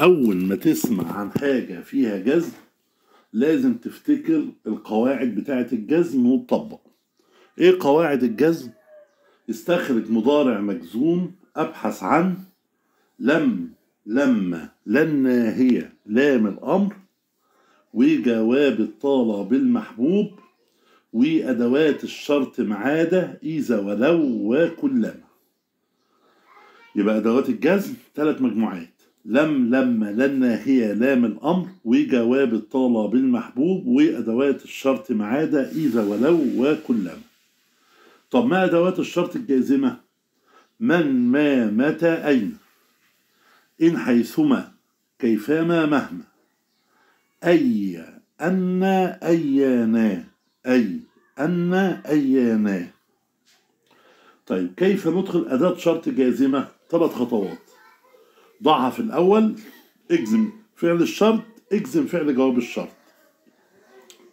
أول ما تسمع عن حاجة فيها جزم لازم تفتكر القواعد بتاعة الجزم وتطبق. إيه قواعد الجزم؟ استخرج مضارع مجزوم، أبحث عن لما لن هي لام الأمر وجواب الطالب المحبوب وأدوات الشرط معادة إذا ولو وكلما. يبقى أدوات الجزم ثلاث مجموعات: لما لن هي لام الأمر وجواب الطالب المحبوب وأدوات الشرط معادة إذا ولو وكلما. طب ما أدوات الشرط الجازمة؟ من ما متى أين، إن حيثما كيفما مهما، أي أن أيانا، أي أن أيانا. طيب كيف ندخل أداة شرط جازمة؟ ثلاث خطوات: ضعها في الأول، اجزم فعل الشرط، اجزم فعل جواب الشرط،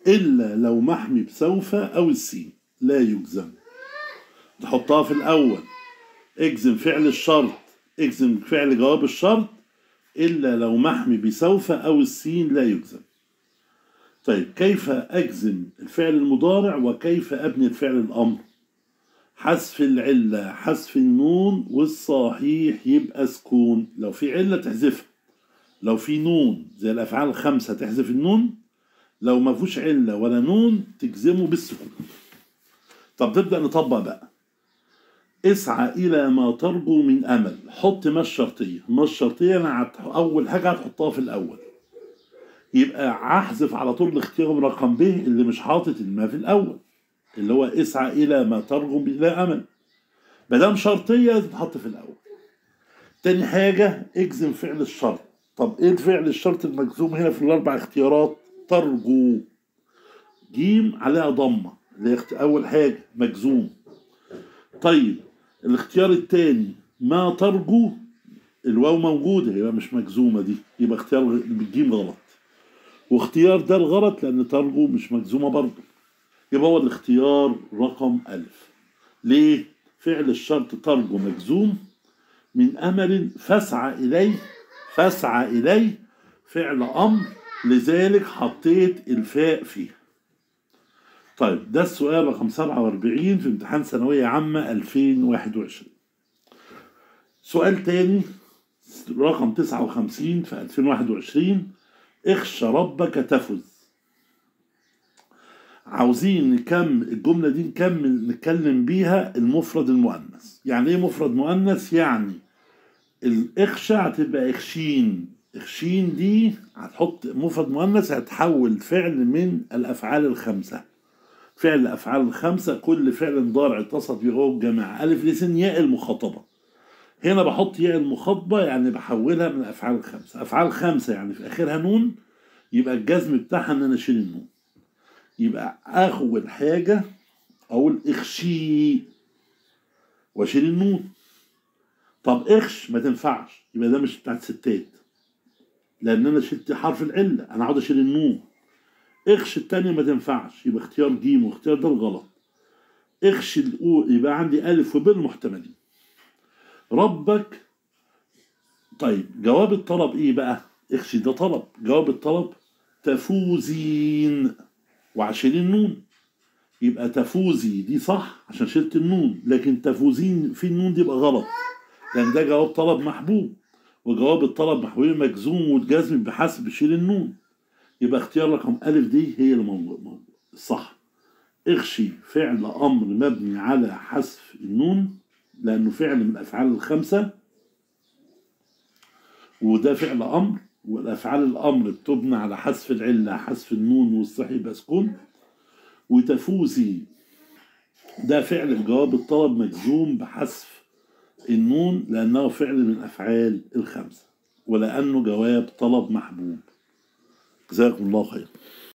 إلا لو محمي بسوف أو السين لا يجزم. تحطها في الأول، اجزم فعل الشرط، اجزم فعل جواب الشرط، إلا لو محمي بسوف أو السين لا يجزم. طيب كيف أجزم الفعل المضارع وكيف أبني الفعل الأمر؟ حذف العلة، حذف النون، والصحيح يبقى سكون. لو في علة تحذفها، لو في نون زي الأفعال الخمسة تحذف النون، لو ما فيهوش علة ولا نون تجزمه بالسكون. طب نبدأ نطبق بقى. اسعى إلى ما ترجو من أمل، حط ما الشرطية. ما الشرطية أنا أول حاجة هتحطها في الأول، يبقى هحذف على طول الاختيار رقم ب اللي مش حاطط الما في الأول، اللي هو اسعى إلى ما ترجو إلى أمل، ما دام شرطية تتحط في الأول. تاني حاجة اجزم فعل الشرط. طب إيه فعل الشرط المجزوم هنا في الأربع اختيارات؟ ترجو، جيم عليها ضمة، اللي هي أول حاجة مجزوم. طيب الاختيار التاني ما ترجو، الواو موجودة يبقى مش مجزومة دي، يبقى اختيار بالجيم غلط، واختيار ده الغلط لأن ترجو مش مجزومة برضه، يبقى هو الاختيار رقم ألف. ليه؟ فعل الشرط ترجو مجزوم، من أمل فاسعى إليه، فاسعى إليه فعل أمر، لذلك حطيت الفاء فيه. طيب ده السؤال رقم 47 في امتحان ثانوية عامة 2021. سؤال تاني رقم 59 في 2021: اخشى ربك تفز. عاوزين الجملة دي نتكلم بيها المفرد المؤنث. يعني ايه مفرد مؤنث؟ يعني الاخشى هتبقى اخشين، اخشين دي هتحط مفرد مؤنث، هتحول فعل من الافعال الخمسة. فعل الافعال الخمسة كل فعل مضارع اتصلت بيه غواب جماعة الف ل س ياء المخاطبة. هنا بحط ياء المخاطبة يعني بحولها من الافعال الخمسة، افعال خمسة يعني في اخرها نون، يبقى الجزم بتاعها ان انا اشيل النون. يبقى أول حاجة أقول اخشي وأشيل النون. طب اخش ما تنفعش، يبقى ده مش بتاعت ستات لأن أنا شلت حرف العلة، أنا عاوز أشيل النون. اخش التانية ما تنفعش، يبقى اختيار جيم، واختيار ده الغلط. اخش الأول يبقى عندي ألف وب المحتملين. ربك، طيب جواب الطلب إيه بقى؟ اخشي ده طلب، جواب الطلب تفوزين وعشان النون، يبقى تفوزي دي صح عشان شلت النون، لكن تفوزين في النون دي يبقى غلط لان ده جواب طلب محبوب، وجواب الطلب محبوب مجزوم والجزم بحسب شيل النون، يبقى اختيار رقم أ دي هي الموضوع الصح. اخشي فعل امر مبني على حذف النون لانه فعل من الافعال الخمسه، وده فعل امر، والأفعال الأمر بتبنى على حذف العلة، حذف النون والصحيح يبقى سكون. وتفوزي ده فعل الجواب الطلب مجزوم بحذف النون لأنه فعل من الأفعال الخمسة ولأنه جواب طلب محبوب. جزاكم الله خير.